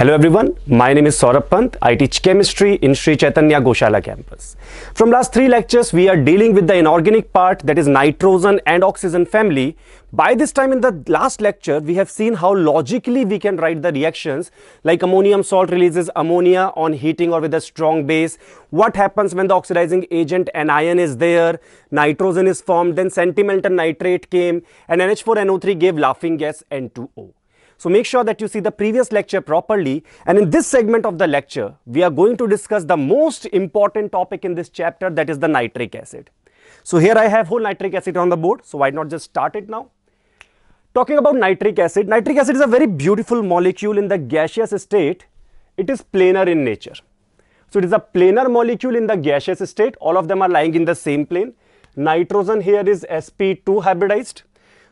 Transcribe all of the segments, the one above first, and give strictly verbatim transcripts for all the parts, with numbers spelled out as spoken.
Hello everyone, my name is Saurabh Pant. I teach chemistry in Shri Chaitanya Goshala campus. From last three lectures, we are dealing with the inorganic part, that is nitrogen and oxygen family. By this time in the last lecture, we have seen how logically we can write the reactions, like ammonium salt releases ammonia on heating or with a strong base. What happens when the oxidizing agent anion is there, nitrogen is formed, then sentimental nitrate came and N H four N O three gave laughing gas N two O. So make sure that you see the previous lecture properly, and in this segment of the lecture, we are going to discuss the most important topic in this chapter, that is the nitric acid. So here I have whole nitric acid on the board, so why not just start it now. Talking about nitric acid, nitric acid is a very beautiful molecule in the gaseous state. It is planar in nature. So it is a planar molecule in the gaseous state, all of them are lying in the same plane. Nitrogen here is S P two hybridized.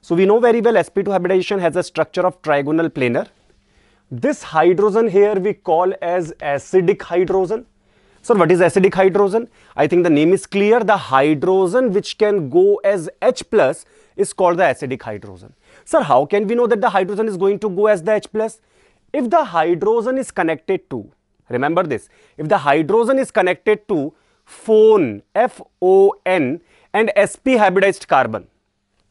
So we know very well S P two hybridization has a structure of trigonal planar. This hydrogen here we call as acidic hydrogen. So what is acidic hydrogen? I think the name is clear. The hydrogen which can go as H plus is called the acidic hydrogen. Sir, how can we know that the hydrogen is going to go as the H plus? If the hydrogen is connected to, remember this, if the hydrogen is connected to phone, F O N and S P hybridized carbon.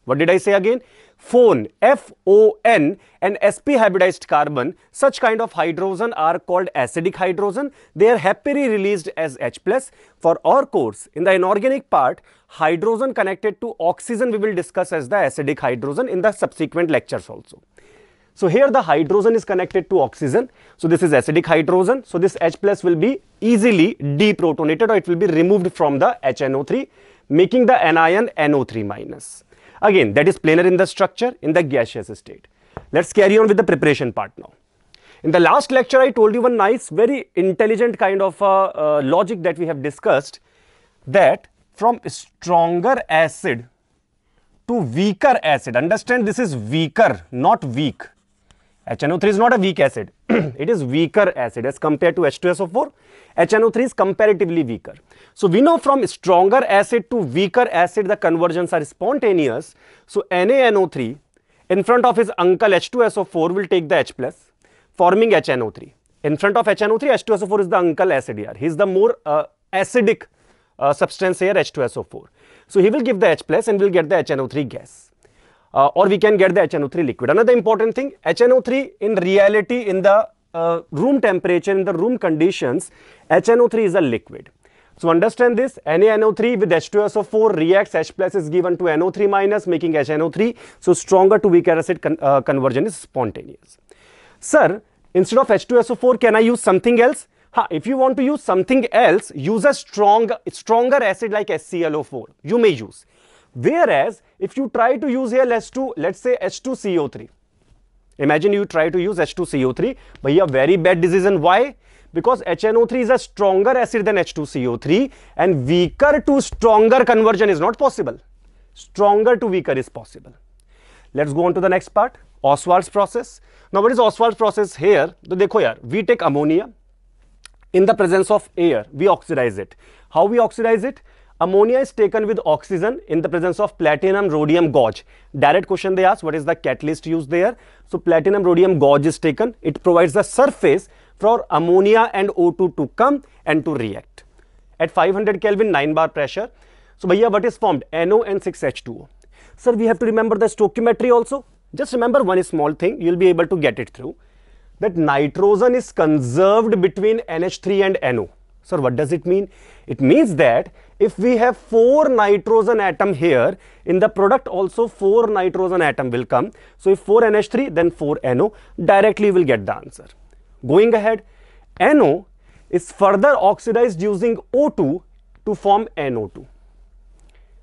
What did I say again? Phone, F O N and S P hybridized carbon, such kind of hydrogen are called acidic hydrogen. They are happily released as H plus. For our course, in the inorganic part, hydrogen connected to oxygen we will discuss as the acidic hydrogen in the subsequent lectures also. So here the hydrogen is connected to oxygen. So this is acidic hydrogen. So this H plus will be easily deprotonated, or it will be removed from the H N O three, making the anion N O three minus. Again, that is planar in the structure in the gaseous state. Let's carry on with the preparation part now. In the last lecture, I told you one nice, very intelligent kind of uh, uh, logic that we have discussed, that from stronger acid to weaker acid, understand this is weaker, not weak. H N O three is not a weak acid, it is weaker acid as compared to H two S O four, H N O three is comparatively weaker. So we know from stronger acid to weaker acid the conversions are spontaneous. So N A N O three in front of his uncle H two S O four will take the H plus, forming H N O three. In front of H N O three, H two S O four is the uncle acid here, he is the more uh, acidic uh, substance here, H two S O four. So he will give the H plus and we will get the H N O three gas. Uh, or we can get the H N O three liquid. Another important thing, H N O three in reality, in the uh, room temperature, in the room conditions, H N O three is a liquid. So understand this, N A N O three with H two S O four reacts, H plus is given to N O three minus, making H N O three. So stronger to weaker acid con uh, conversion is spontaneous. Sir, instead of H two S O four, can I use something else? Ha, if you want to use something else, use a strong, stronger acid like S C L O four, you may use. Whereas, if you try to use here, let's, to, let's say H two C O three, imagine you try to use H two C O three, but here very bad decision. Why? Because H N O three is a stronger acid than H two C O three, and weaker to stronger conversion is not possible. Stronger to weaker is possible. Let's go on to the next part, Oswald's process. Now what is Oswald's process here? So, dekho yaar, we take ammonia, in the presence of air, we oxidize it. How we oxidize it? Ammonia is taken with oxygen in the presence of platinum rhodium gauge. Direct question they ask, what is the catalyst used there? So platinum rhodium gauge is taken. It provides the surface for ammonia and O two to come and to react. At five hundred Kelvin, nine bar pressure. So bhaiya, what is formed? NO and six H two O. Sir, we have to remember the stoichiometry also. Just remember one small thing, you will be able to get it through. That nitrogen is conserved between N H three and NO. Sir, what does it mean? It means that if we have four nitrogen atom here, in the product also four nitrogen atom will come. So if four N H three, then four N O, directly we will get the answer. Going ahead, NO is further oxidized using O two to form N O two.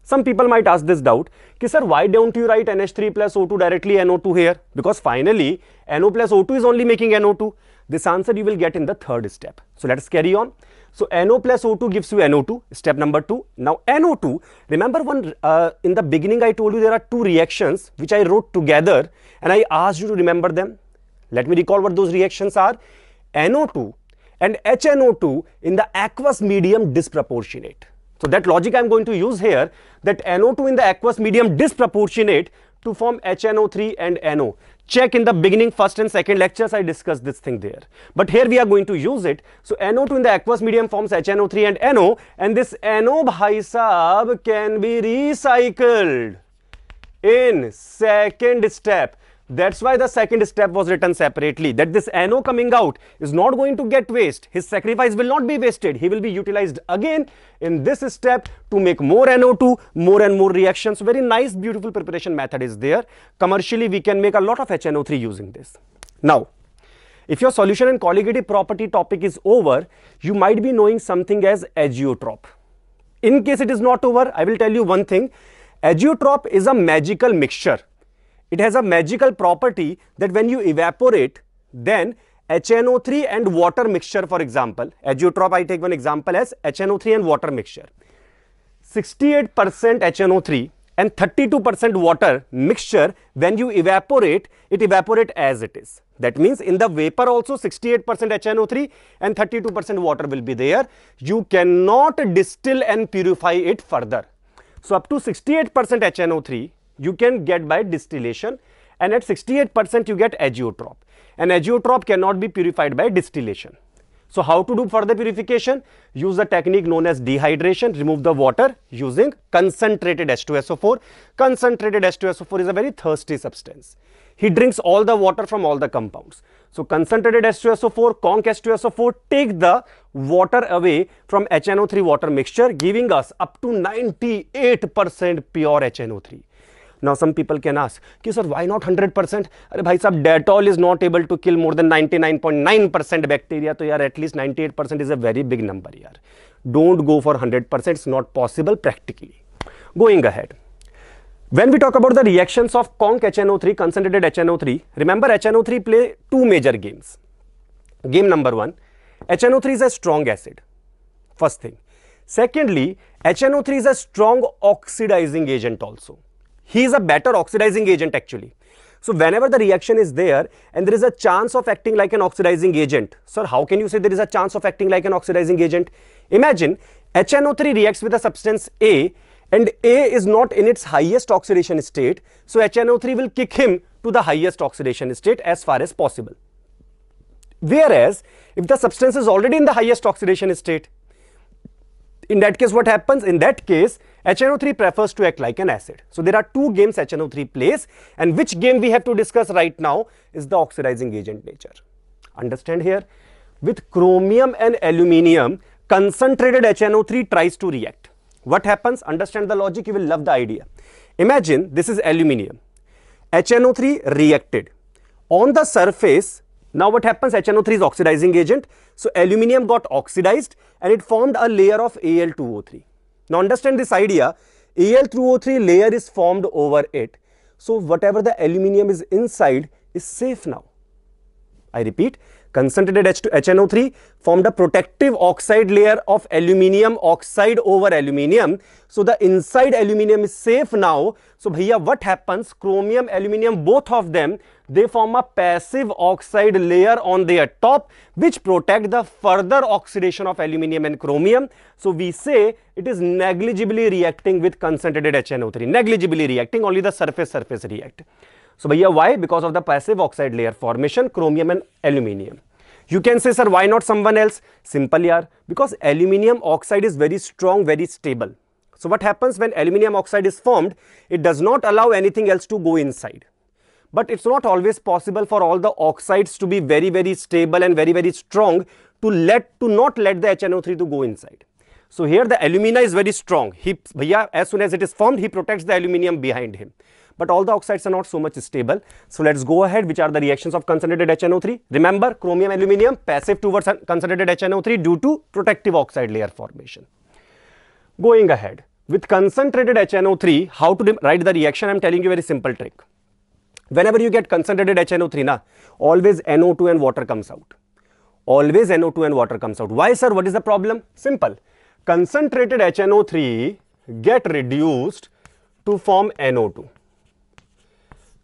Some people might ask this doubt, ki sir, why don't you write N H three plus O two directly N O two here? Because finally, NO plus O two is only making N O two. This answer you will get in the third step. So let us carry on. So NO plus O two gives you N O two, step number two. Now N O two, remember one, uh, in the beginning I told you there are two reactions which I wrote together and I asked you to remember them. Let me recall what those reactions are. N O two and H N O two in the aqueous medium disproportionate. So that logic I am going to use here, that N O two in the aqueous medium disproportionate to form H N O three and N O. Check in the beginning, first and second lectures, I discussed this thing there. But here we are going to use it. So N O two in the aqueous medium forms H N O three and N O. And this N O, bhai saab, can be recycled in second step. That's why the second step was written separately, that this N O coming out is not going to get waste. His sacrifice will not be wasted. He will be utilized again in this step to make more N O two, more and more reactions. Very nice, beautiful preparation method is there. Commercially, we can make a lot of H N O three using this. Now, if your solution and colligative property topic is over, you might be knowing something as azeotrope. In case it is not over, I will tell you one thing. Azeotrope is a magical mixture. It has a magical property that when you evaporate, then H N O three and water mixture, for example, azeotrope, I take one example as H N O three and water mixture. sixty-eight percent H N O three and thirty-two percent water mixture, when you evaporate, it evaporates as it is. That means in the vapor also sixty-eight percent H N O three and thirty-two percent water will be there. You cannot distill and purify it further. So up to sixty-eight percent H N O three, you can get by distillation, and at sixty-eight percent you get azeotrope, and azeotrope cannot be purified by distillation. So how to do further purification? Use the technique known as dehydration. Remove the water using concentrated H two S O four. Concentrated H two S O four is a very thirsty substance. He drinks all the water from all the compounds. So concentrated H two S O four, conc H two S O four take the water away from H N O three water mixture, giving us up to ninety-eight percent pure H N O three. Now some people can ask, sir, why not one hundred percent? Arey bhai sahab, Dettol is not able to kill more than ninety-nine point nine percent bacteria. So yaar, at least ninety-eight percent is a very big number. Yaar. Don't go for one hundred percent. It's not possible practically. Going ahead. When we talk about the reactions of conc H N O three, concentrated H N O three, remember H N O three play two major games. Game number one, H N O three is a strong acid. First thing. Secondly, H N O three is a strong oxidizing agent also. He is a better oxidizing agent actually. So whenever the reaction is there and there is a chance of acting like an oxidizing agent. Sir, how can you say there is a chance of acting like an oxidizing agent? Imagine H N O three reacts with a substance A and A is not in its highest oxidation state. So H N O three will kick him to the highest oxidation state as far as possible. Whereas if the substance is already in the highest oxidation state, in that case what happens? In that case H N O three prefers to act like an acid. So there are two games H N O three plays, and which game we have to discuss right now is the oxidizing agent nature. Understand here? With chromium and aluminium, concentrated H N O three tries to react. What happens? Understand the logic, you will love the idea. Imagine this is aluminium. H N O three reacted. On the surface, now what happens? H N O three is oxidizing agent. So aluminium got oxidized and it formed a layer of A L two O three. Now understand this idea, A L two O three layer is formed over it. So whatever the aluminium is inside is safe now. I repeat, concentrated H N O three formed a protective oxide layer of aluminium oxide over aluminium. So the inside aluminium is safe now. So bhaiya, what happens? Chromium, aluminium, both of them, they form a passive oxide layer on their top, which protect the further oxidation of aluminium and chromium. So we say it is negligibly reacting with concentrated H N O three, negligibly reacting, only the surface surface react. So bhaiya, why? Because of the passive oxide layer formation, chromium and aluminium. You can say, sir, why not someone else? Simple yaar, because aluminium oxide is very strong, very stable. So what happens when aluminium oxide is formed? It does not allow anything else to go inside. But it's not always possible for all the oxides to be very, very stable and very, very strong to let, to not let the H N O three to go inside. So here the alumina is very strong. He, bhaiya, as soon as it is formed, he protects the aluminium behind him. But all the oxides are not so much stable. So let's go ahead, which are the reactions of concentrated H N O three. Remember, chromium, aluminium, passive towards concentrated H N O three due to protective oxide layer formation. Going ahead, with concentrated H N O three, how to write the reaction? I'm telling you a very simple trick. Whenever you get concentrated H N O three, na, always N O two and water comes out. Always N O two and water comes out. Why, sir? What is the problem? Simple. Concentrated H N O three get reduced to form N O two.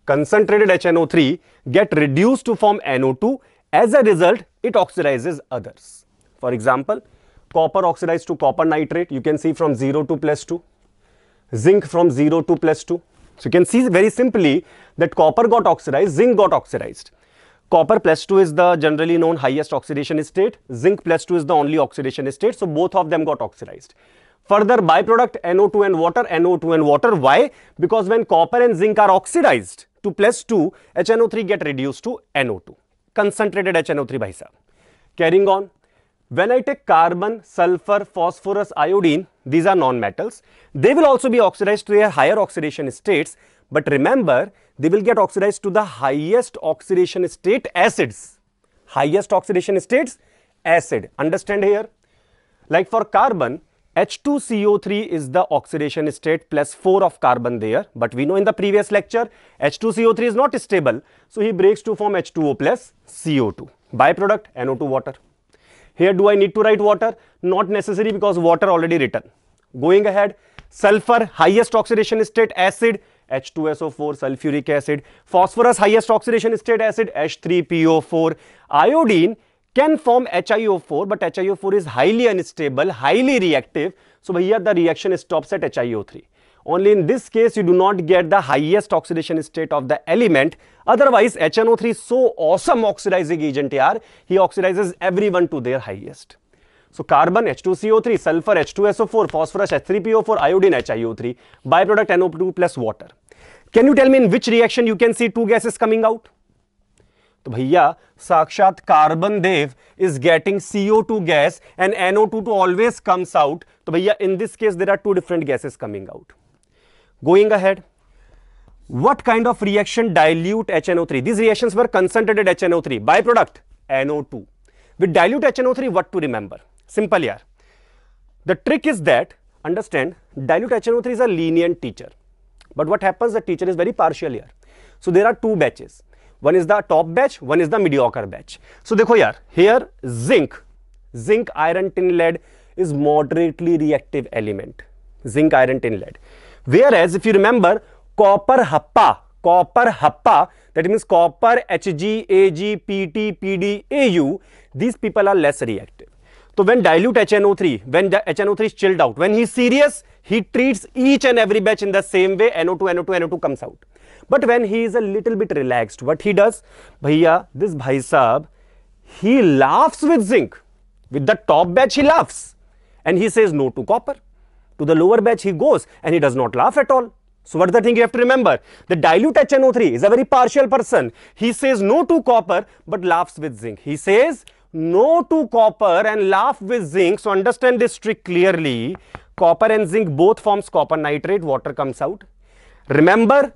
Concentrated H N O three get reduced to form N O two. As a result, it oxidizes others. For example, copper oxidized to copper nitrate, you can see from zero to plus two. Zinc from zero to plus two. So you can see very simply that copper got oxidized, zinc got oxidized. Copper plus two is the generally known highest oxidation state. Zinc plus two is the only oxidation state. So both of them got oxidized. Further byproduct N O two and water, N O two and water. Why? Because when copper and zinc are oxidized to plus two, H N O three get reduced to N O two. Concentrated H N O three, bhai sahab. Carrying on. When I take carbon, sulfur, phosphorus, iodine, these are non-metals. They will also be oxidized to a higher oxidation states. But remember, they will get oxidized to the highest oxidation state acids. Highest oxidation states, acid. Understand here? Like for carbon, H two C O three is the oxidation state plus four of carbon there. But we know in the previous lecture, H two C O three is not stable. So he breaks to form H two O plus C O two. Byproduct, N O two water. Here do I need to write water? Not necessary because water already written. Going ahead, sulfur, highest oxidation state acid, H two S O four, sulfuric acid. Phosphorus, highest oxidation state acid, H three P O four. Iodine can form H I O four, but H I O four is highly unstable, highly reactive. So here the reaction stops at H I O three. Only in this case, you do not get the highest oxidation state of the element. Otherwise, H N O three is so awesome oxidizing agent yaar, he oxidizes everyone to their highest. So carbon H two C O three, sulfur H two S O four, phosphorus H three P O four, iodine H I O three, byproduct N O two plus water. Can you tell me in which reaction you can see two gases coming out? So bhaiya, Sakshat Carbon Dev is getting C O two gas and N O two to always comes out. So bhaiya, in this case, there are two different gases coming out. Going ahead, what kind of reaction dilute H N O three? These reactions were concentrated H N O three. Byproduct, N O two. With dilute H N O three, what to remember? Simple yaar. The trick is that, understand, dilute H N O three is a lenient teacher. But what happens, the teacher is very partial here. So there are two batches. One is the top batch, one is the mediocre batch. So dekho yaar, here zinc, zinc, iron, tin, lead is moderately reactive element. Zinc, iron, tin, lead. Whereas, if you remember, copper HAPPA, copper HAPPA, that means copper, Hg, Ag, Pt, Pd, Au, these people are less reactive. So, when dilute H N O three, when the H N O three is chilled out, when he is serious, he treats each and every batch in the same way, N O two, N O two, N O two comes out. But when he is a little bit relaxed, what he does? Bhaiya, this bhai saab, he laughs with zinc. With the top batch, he laughs. And he says no to copper. To the lower batch he goes and he does not laugh at all. So what is the thing you have to remember? The dilute H N O three is a very partial person. He says no to copper but laughs with zinc. He says no to copper and laugh with zinc. So understand this trick clearly. Copper and zinc both forms copper nitrate. Water comes out. Remember,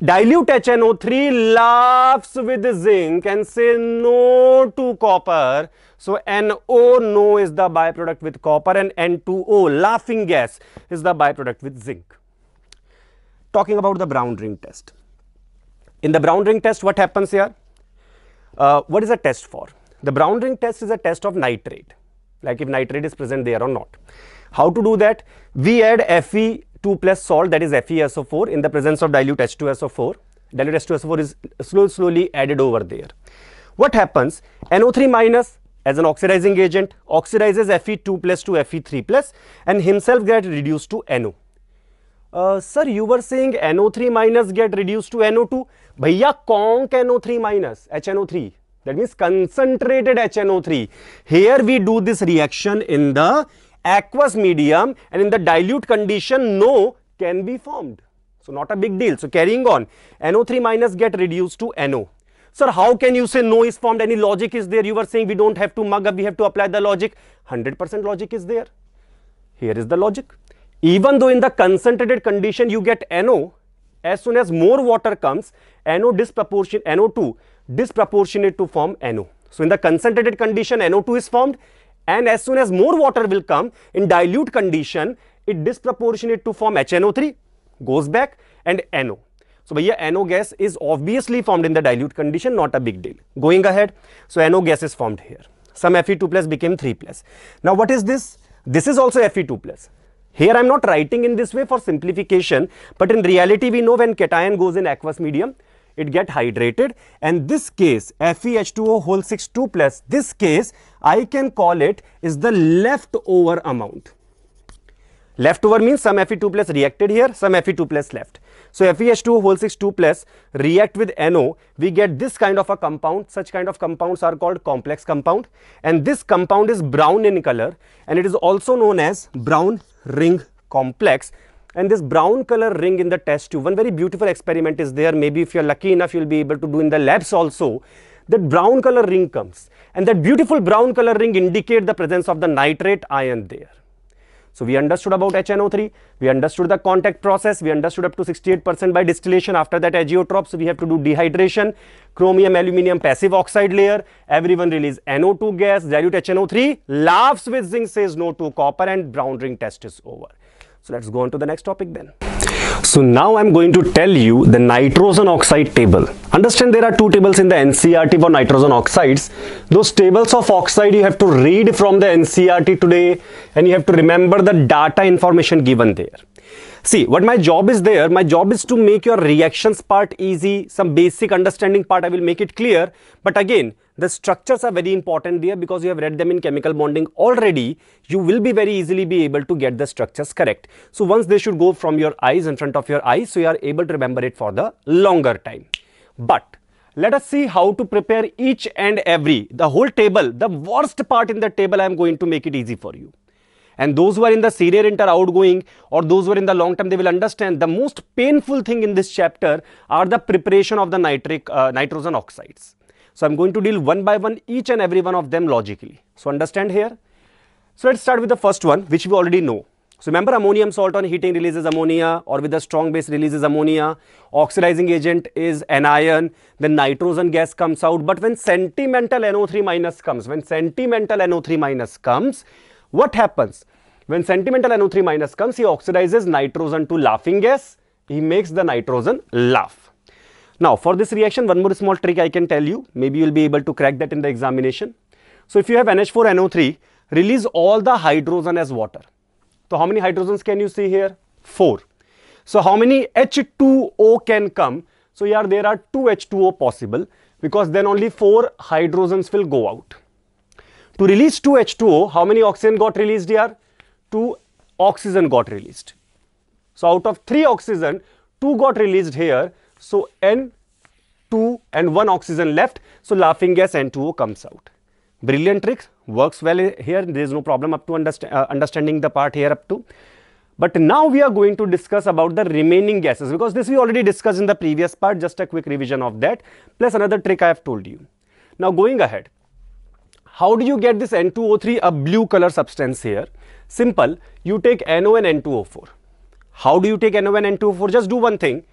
dilute H N O three laughs with zinc and says no to copper. So NO, no is the byproduct with copper, and N two O, laughing gas, is the byproduct with zinc. Talking about the brown ring test. In the brown ring test, what happens here? Uh, what is the test for? The brown ring test is a test of nitrate, like if nitrate is present there or not. How to do that? We add F E two plus salt, that is F E S O four, in the presence of dilute H two S O four. Dilute H two S O four is slowly, slowly added over there. What happens? N O three minus, as an oxidizing agent, oxidizes F E two plus to F E three plus and himself get reduced to NO. Uh, sir, you were saying N O three minus get reduced to N O two. Bhaiya, conc N O three minus, H N O three. That means concentrated H N O three. Here we do this reaction in the aqueous medium and in the dilute condition, NO can be formed. So not a big deal. So carrying on, N O three minus get reduced to NO. Sir, how can you say no is formed? Any logic is there? You were saying we don't have to mug up, we have to apply the logic. one hundred percent logic is there. Here is the logic. Even though in the concentrated condition you get NO, as soon as more water comes, NO disproportion, N O two disproportionate to form NO. So in the concentrated condition, N O two is formed, and as soon as more water will come, in dilute condition, it disproportionate to form H N O three, goes back, and NO. So bhaiya, NO gas is obviously formed in the dilute condition, not a big deal. Going ahead, so NO gas is formed here. Some F E two plus became three plus. Now what is this? This is also F E two plus. Here I am not writing in this way for simplification, but in reality we know when cation goes in aqueous medium, it gets hydrated. And this case, F E H two O whole six two plus, this case I can call it is the leftover amount. Leftover means some F E two plus reacted here, some F E two plus left. So F e H two whole six two plus react with N O, we get this kind of a compound. Such kind of compounds are called complex compound, and this compound is brown in color and it is also known as brown ring complex. And this brown color ring in the test tube, one very beautiful experiment is there, maybe if you are lucky enough you will be able to do in the labs also. That brown color ring comes, and that beautiful brown color ring indicate the presence of the nitrate ion there. So we understood about H N O three, we understood the contact process, we understood up to sixty-eight percent by distillation, after that azeotrope, so we have to do dehydration, chromium aluminium passive oxide layer, everyone release N O two gas, dilute H N O three, laughs with zinc, says no to copper, and brown ring test is over. So let's go on to the next topic then. So now I am going to tell you the nitrogen oxide table. Understand there are two tables in the N C E R T for nitrogen oxides. Those tables of oxide you have to read from the N C E R T today, and you have to remember the data information given there. See, what my job is there, my job is to make your reactions part easy, some basic understanding part I will make it clear. But again, the structures are very important there, because you have read them in chemical bonding already. You will be very easily be able to get the structures correct. So once they should go from your eyes, in front of your eyes, so you are able to remember it for the longer time. But let us see how to prepare each and every, the whole table, the worst part in the table I am going to make it easy for you. And those who are in the senior inter outgoing, or those who are in the long term, they will understand the most painful thing in this chapter are the preparation of the nitric, uh, nitrogen oxides. So I'm going to deal one by one each and every one of them logically. So understand here. So let's start with the first one, which we already know. So remember, ammonium salt on heating releases ammonia, or with a strong base releases ammonia. Oxidizing agent is anion. Then nitrogen gas comes out. But when sentimental N O three minus comes, when sentimental N O three minus comes, what happens? When sentimental N O three minus comes, he oxidizes nitrogen to laughing gas. He makes the nitrogen laugh. Now for this reaction, one more small trick I can tell you, maybe you will be able to crack that in the examination. So if you have N H four N O three, release all the hydrogen as water. So how many hydrogens can you see here? Four. So how many H two O can come? So here there are two H two O possible, because then only four hydrogens will go out. To release two H two O, how many oxygen got released here? Two oxygen got released. So out of three oxygen, two got released here. So N two and one oxygen left, so laughing gas N two O comes out. Brilliant trick, works well here, there is no problem up to understand, uh, understanding the part here up to. But now we are going to discuss about the remaining gases, because this we already discussed in the previous part, just a quick revision of that, plus another trick I have told you. Now going ahead, how do you get this N two O three, a blue color substance here? Simple, you take NO and N two O four. How do you take NO and N two O four? Just do one thing.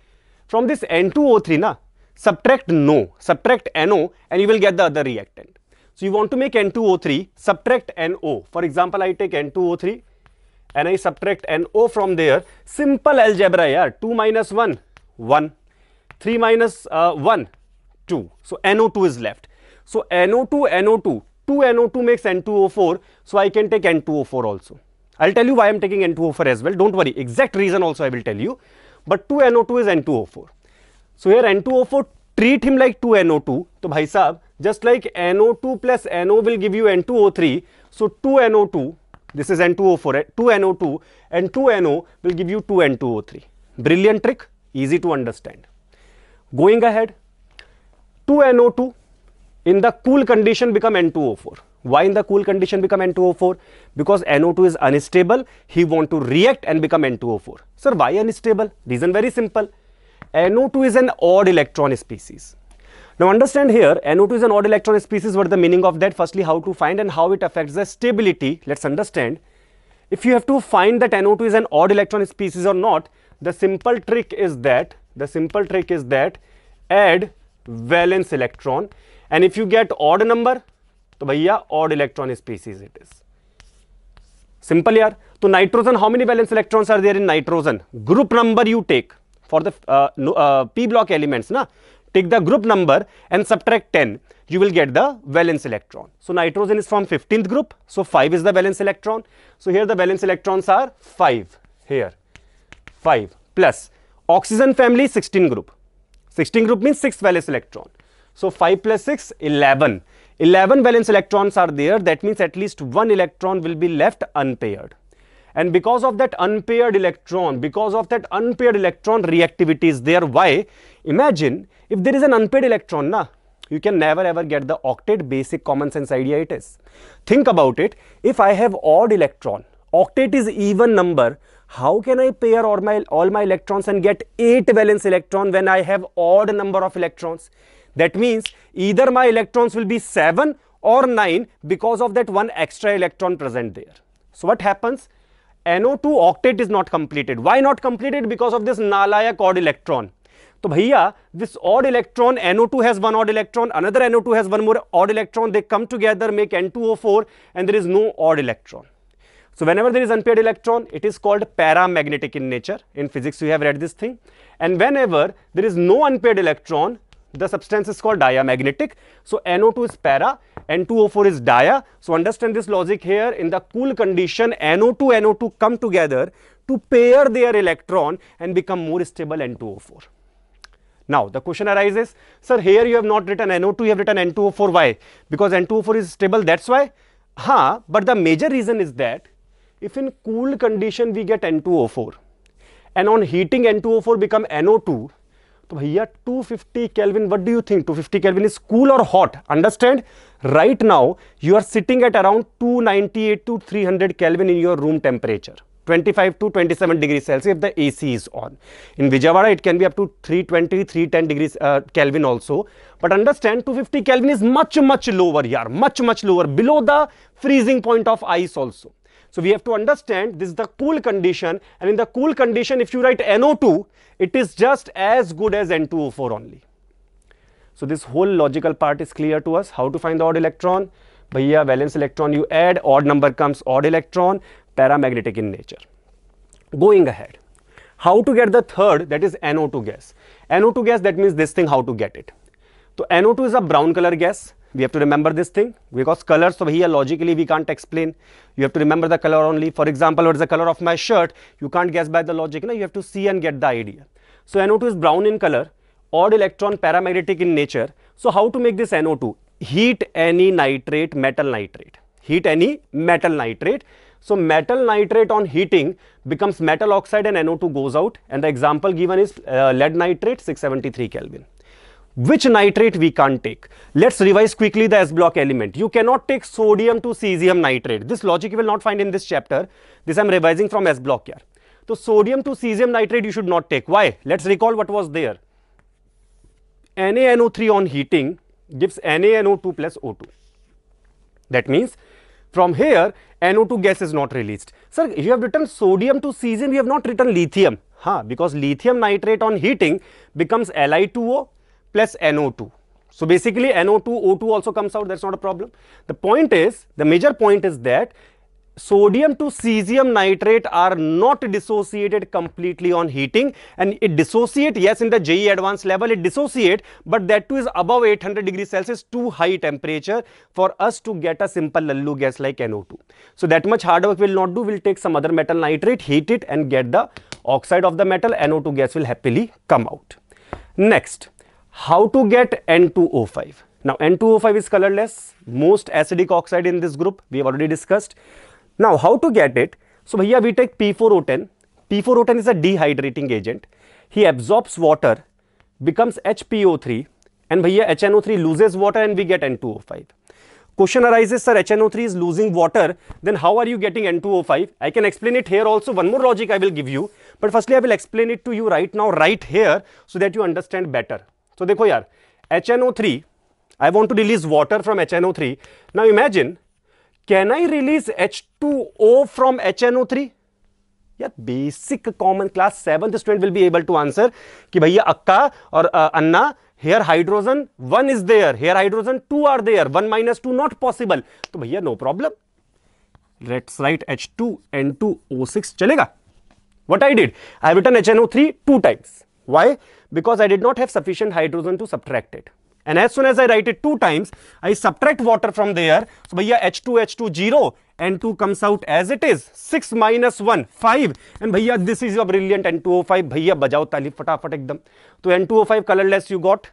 From this N two O three, na, subtract NO, subtract NO, and you will get the other reactant. So you want to make N two O three, subtract NO. For example, I take N two O three and I subtract NO from there. Simple algebra, yeah. two minus one, one. three minus one, two. So N O two is left. So N O two, N O two. two N O two makes N two O four. So I can take N two O four also. I'll tell you why I'm taking N two O four as well. Don't worry. Exact reason also I will tell you. But two N O two is N two O four. So here N two O four, treat him like two N O two. So bhai sahab, just like N O two plus NO will give you N two O three. So two N O two, this is N two O four, two N O two and two NO will give you two N two O three. Brilliant trick, easy to understand. Going ahead, two N O two in the cool condition become N two O four. Why in the cool condition become N two O four? Because N O two is unstable, he want to react and become N two O four. Sir, why unstable? Reason very simple. N O two is an odd electron species. Now understand here, N O two is an odd electron species. What is the meaning of that? Firstly, how to find and how it affects the stability. Let's understand. If you have to find that N O two is an odd electron species or not, the simple trick is that, the simple trick is that, add valence electron. And if you get odd number, तो भैया odd electron species it is. Simple यार. तो nitrogen, how many valence electrons are there in nitrogen? Group number you take for the uh, no, uh, p block elements ना. Take the group number and subtract ten. You will get the valence electron. So nitrogen is from fifteenth group. So five is the valence electron. So here the valence electrons are five. Here five plus oxygen family sixteen group. sixteen group means six valence electron. So five plus six, eleven. eleven valence electrons are there, that means at least one electron will be left unpaired. and because of that unpaired electron, because of that unpaired electron reactivity is there. Why? Imagine if there is an unpaired electron, na, you can never ever get the octet. Basic common sense idea it is. Think about it. If I have odd electron, octet is even number. How can I pair all my, all my electrons and get eight valence electron when I have odd number of electrons? That means either my electrons will be seven or nine because of that one extra electron present there. So what happens? N O two octet is not completed. Why not completed? Because of this nalayak odd electron. So, bhaiya, this odd electron, N O two has one odd electron, another N O two has one more odd electron. They come together, make N two O four, and there is no odd electron. So, whenever there is unpaired electron, it is called paramagnetic in nature. In physics, you have read this thing. And whenever there is no unpaired electron, the substance is called diamagnetic. So, N O two is para, N two O four is dia. So, understand this logic here. In the cool condition, N O two, N O two come together to pair their electron and become more stable N two O four. Now, the question arises, sir, here you have not written N O two, you have written N two O four. Why? Because N two O four is stable, that's why. Ha, but the major reason is that if in cool condition we get N two O four and on heating N two O four become N O two, so, bhaiya, two hundred fifty Kelvin, what do you think? two hundred fifty Kelvin is cool or hot? Understand? Right now, you are sitting at around two ninety-eight to three hundred Kelvin in your room temperature, twenty-five to twenty-seven degrees Celsius if the A C is on. In Vijayawada, it can be up to three twenty, three ten degrees uh, Kelvin also. But understand, two hundred fifty Kelvin is much, much lower, yaar, much, much lower, below the freezing point of ice also. So, we have to understand this is the cool condition, and in the cool condition, if you write N O two, it is just as good as N two O four only. So, this whole logical part is clear to us. How to find the odd electron? Bhaiya, valence electron you add, odd number comes odd electron, paramagnetic in nature. Going ahead, how to get the third, that is N O two gas. N O two gas, that means this thing, how to get it. So, N O two is a brown color gas. We have to remember this thing because colors, so here logically we can't explain. You have to remember the color only. For example, what is the color of my shirt? You can't guess by the logic. No? You have to see and get the idea. So, N O two is brown in color, odd electron, paramagnetic in nature. So, how to make this N O two? Heat any nitrate, metal nitrate. Heat any metal nitrate. So, metal nitrate on heating becomes metal oxide and N O two goes out. And the example given is uh, lead nitrate, six seventy-three Kelvin. Which nitrate we can't take? Let's revise quickly the S-block element. You cannot take sodium to cesium nitrate. This logic you will not find in this chapter. This I am revising from S-block here. So, sodium to cesium nitrate you should not take. Why? Let's recall what was there. Na N O three on heating gives Na N O two plus O two. That means, from here, N O two gas is not released. Sir, you have written sodium to cesium, you have not written lithium. Huh, because lithium nitrate on heating becomes L I two O. Plus N O two. So basically N O two, O two also comes out, that's not a problem. The point is, the major point is that sodium to cesium nitrate are not dissociated completely on heating, and it dissociate, yes, in the J E E advanced level it dissociate, but that too is above eight hundred degrees Celsius, too high temperature for us to get a simple lallu gas like N O two. So that much hard work will not do, we'll take some other metal nitrate, heat it and get the oxide of the metal, N O two gas will happily come out. Next. How to get N two O five? Now, N two O five is colorless, most acidic oxide in this group, we have already discussed. Now, how to get it? So, here we take P four O ten. P four O ten is a dehydrating agent. He absorbs water, becomes H P O three, and here H N O three loses water and we get N two O five. Question arises, sir, H N O three is losing water, then how are you getting N two O five? I can explain it here also, one more logic I will give you. But firstly, I will explain it to you right now, right here, so that you understand better. So, देखो यार, H N O three, I want to release water from H N O three. Now, imagine, can I release H two O from H N O three? Yeah, basic common class seventh student will be able to answer कि भैया अक्का और अन्ना, here hydrogen one is there, here hydrogen two are there, one minus two not possible. तो भैया no problem, let's write H two N two O six चलेगा. What I did, I have written H N O three two times. Why? Because I did not have sufficient hydrogen to subtract it. And as soon as I write it two times, I subtract water from there. So, bhaiya, H two, H two, zero. N two comes out as it is. six minus one, five. And bhaiya, this is your brilliant N two O five. Bhaiya, bajao tali, fatafat ekdam. So, N two O five colorless you got.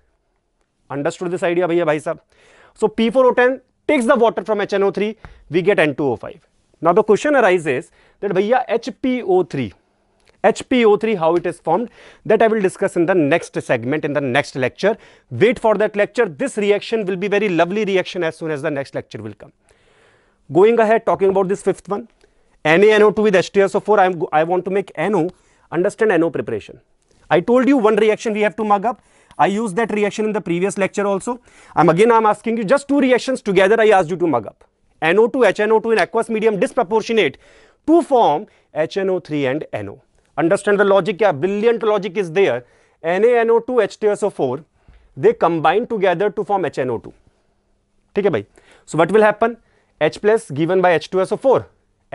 Understood this idea, bhaiya, bhai sahab. So, P four O ten takes the water from H N O three. We get N two O five. Now the question arises that bhaiya H P O three, H P O three how it is formed, that I will discuss in the next segment, in the next lecture. Wait for that lecture. This reaction will be very lovely reaction as soon as the next lecture will come. Going ahead, talking about this fifth one, N A N O two with H T S O four, I, am, I want to make N O, understand N O preparation. I told you one reaction we have to mug up. I used that reaction in the previous lecture also. I'm again, I'm asking you just two reactions together, I asked you to mug up. N O two, H N O two in aqueous medium disproportionate to form H N O three and N O. Understand the logic, yeah, brilliant logic is there. N A N O two, H T S O four, they combine together to form H N O two. Okay, bhai. So what will happen? H plus given by H two S O four,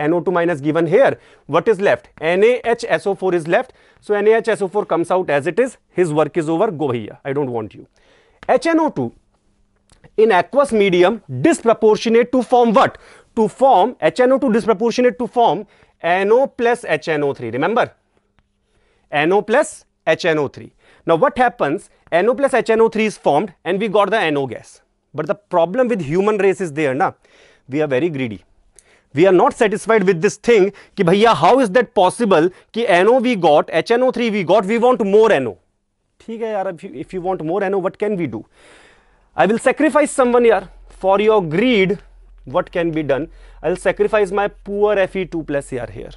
N O two minus given here, what is left? N A H S O four is left, so N A H S O four comes out as it is, his work is over, go here, I don't want you. H N O two in aqueous medium disproportionate to form what? To form, H N O two disproportionate to form NO plus H N O three, remember? NO plus H N O three. Now what happens? NO plus H N O three is formed and we got the NO gas. But the problem with human race is there, na? We are very greedy. We are not satisfied with this thing कि भैया how is that possible कि NO we got, H N O three we got, we want more NO. ठीक है यार, if you want more NO, what can we do? I will sacrifice someone here for your greed. What can be done? I will sacrifice my poor F E two plus here, here.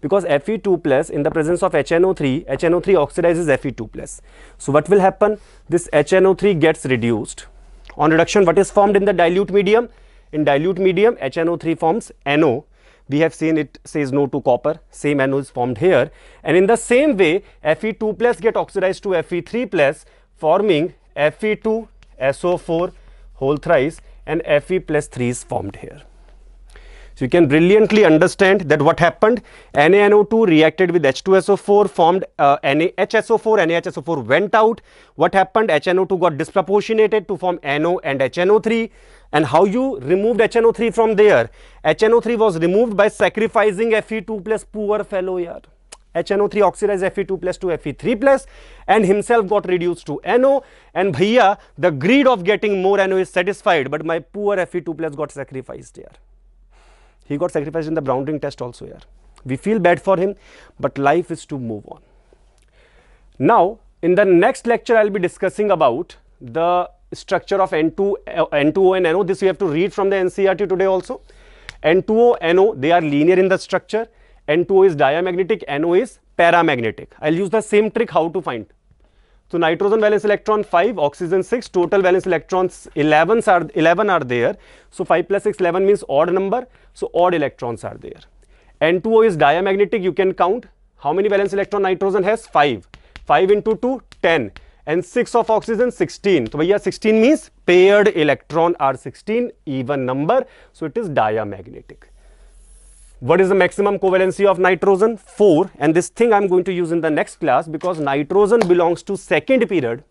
Because F E two plus in the presence of H N O three, H N O three oxidizes F E two plus. So what will happen? This H N O three gets reduced. On reduction, what is formed in the dilute medium? In dilute medium, H N O three forms NO. We have seen it says no to copper, same NO is formed here. And in the same way, F E two plus get oxidized to F E three plus, forming F E two S O four whole thrice, and F E plus three is formed here. So you can brilliantly understand that what happened, N A N O two reacted with H two S O four, formed uh, N A H S O four, N A H S O four went out. What happened? H N O two got disproportionated to form NO and H N O three. And how you removed H N O three from there? H N O three was removed by sacrificing F E two plus, poor fellow yaar. H N O three oxidized F E two plus to F E three plus and himself got reduced to NO, and bhaiya, the greed of getting more NO is satisfied, but my poor F E two plus got sacrificed here. He got sacrificed in the Brown ring test also here. We feel bad for him, but life is to move on. Now, in the next lecture, I will be discussing about the structure of N two, N two O and NO. This we have to read from the N C E R T today also. N two O, NO, they are linear in the structure. N two O is diamagnetic, NO is paramagnetic. I'll use the same trick how to find. So nitrogen valence electron five, oxygen six, total valence electrons eleven are, eleven are there. So five plus six, eleven means odd number. So odd electrons are there. N two O is diamagnetic, you can count. How many valence electron nitrogen has? five. five into two, ten. And six of oxygen, sixteen. So bhaiya, sixteen means paired electron are sixteen, even number. So it is diamagnetic. What is the maximum covalency of nitrogen? four, and this thing I am going to use in the next class because nitrogen belongs to second period.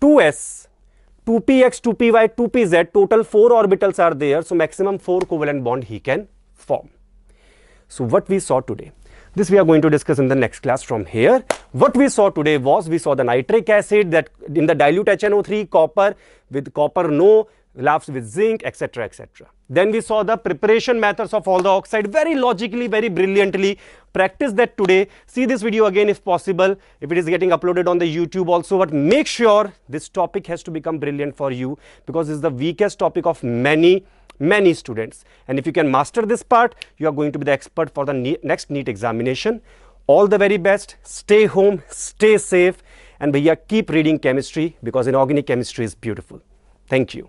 two s, two p x, two p y, two p z, total four orbitals are there. So maximum four covalent bond he can form. So what we saw today, this we are going to discuss in the next class from here. What we saw today was, we saw the nitric acid that in the dilute H N O three, copper with copper no, laughs with zinc, etc, et cetera. Then we saw the preparation methods of all the oxide, very logically, very brilliantly. Practice that today. See this video again if possible, if it is getting uploaded on the YouTube also, but make sure this topic has to become brilliant for you because this is the weakest topic of many, many students. And if you can master this part, you are going to be the expert for the next NEET examination. All the very best. Stay home, stay safe, and bhaiya, keep reading chemistry because inorganic chemistry is beautiful. Thank you.